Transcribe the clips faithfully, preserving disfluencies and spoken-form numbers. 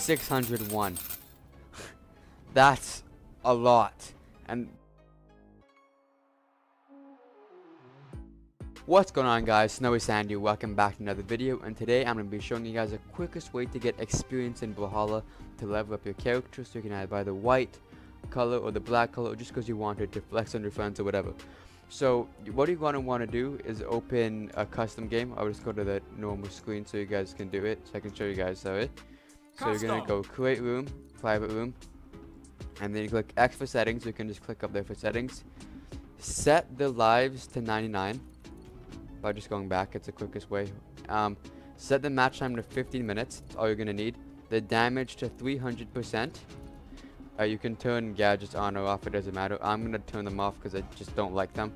six hundred one. That's a lot. And what's going on, guys? SnowySand, welcome back to another video, and today I'm going to be showing you guys the quickest way to get experience in Brawlhalla to level up your character, so you can either buy the white color or the black color, or just because you wanted to flex on your friends or whatever. So what you're going to want to do is open a custom game. I'll just go to the normal screen so you guys can do it, so I can show you guys how it. So you're going to go create room, private room, and then you click X for settings. You can just click up there for settings. Set the lives to ninety-nine. By just going back, it's the quickest way. Um, set the match time to fifteen minutes. That's all you're going to need. The damage to three hundred percent. Uh, you can turn gadgets on or off, it doesn't matter. I'm going to turn them off because I just don't like them.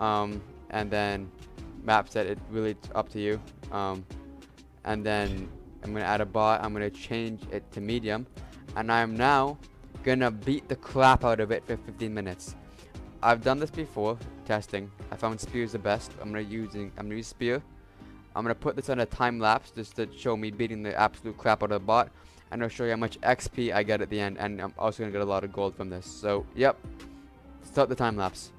Um, and then map set, it really it's up to you. Um, and then I'm going to add a bot. I'm going to change it to medium. And I'm now going to beat the crap out of it for fifteen minutes. I've done this before, testing. I found spear is the best. I'm going to using. I'm gonna use spear. I'm going to put this on a time lapse just to show me beating the absolute crap out of the bot. And I'll show you how much X P I get at the end, and I'm also going to get a lot of gold from this. So, yep. Start the time lapse.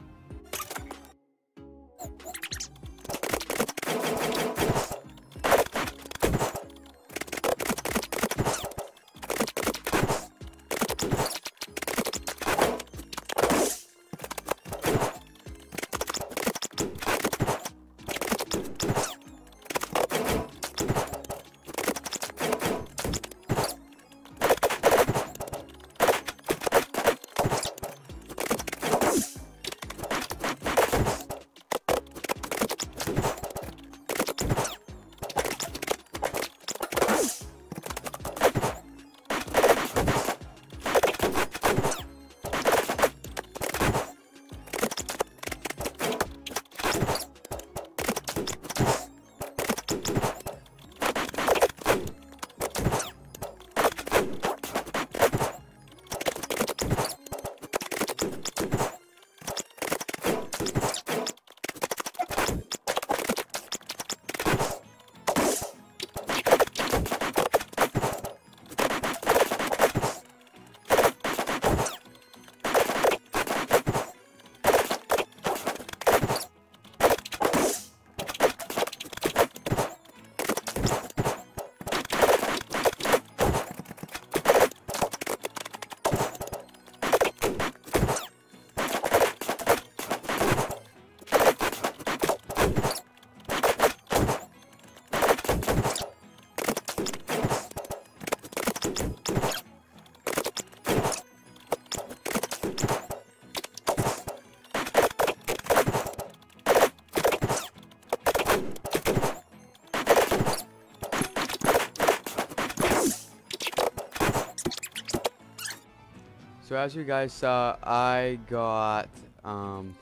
So as you guys saw, I got um,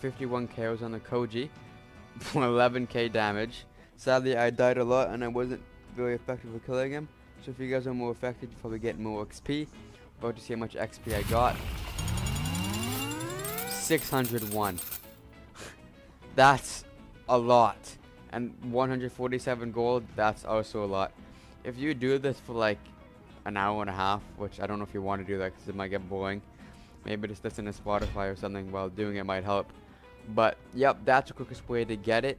fifty-one K Os on the Koji for eleven K damage. Sadly, I died a lot and I wasn't really effective with killing him. So if you guys are more effective, you probably get more X P. About to see how much X P I got. six hundred one. That's a lot. And one hundred forty-seven gold, that's also a lot. If you do this for like an hour and a half, which I don't know if you want to do that because it might get boring. Maybe just listen to Spotify or something while doing it might help. But yep, that's the quickest way to get it.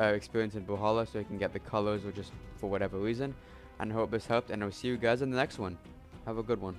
Uh, experience in Brawlhalla, so you can get the colors or just for whatever reason. And I hope this helped, and I'll see you guys in the next one. Have a good one.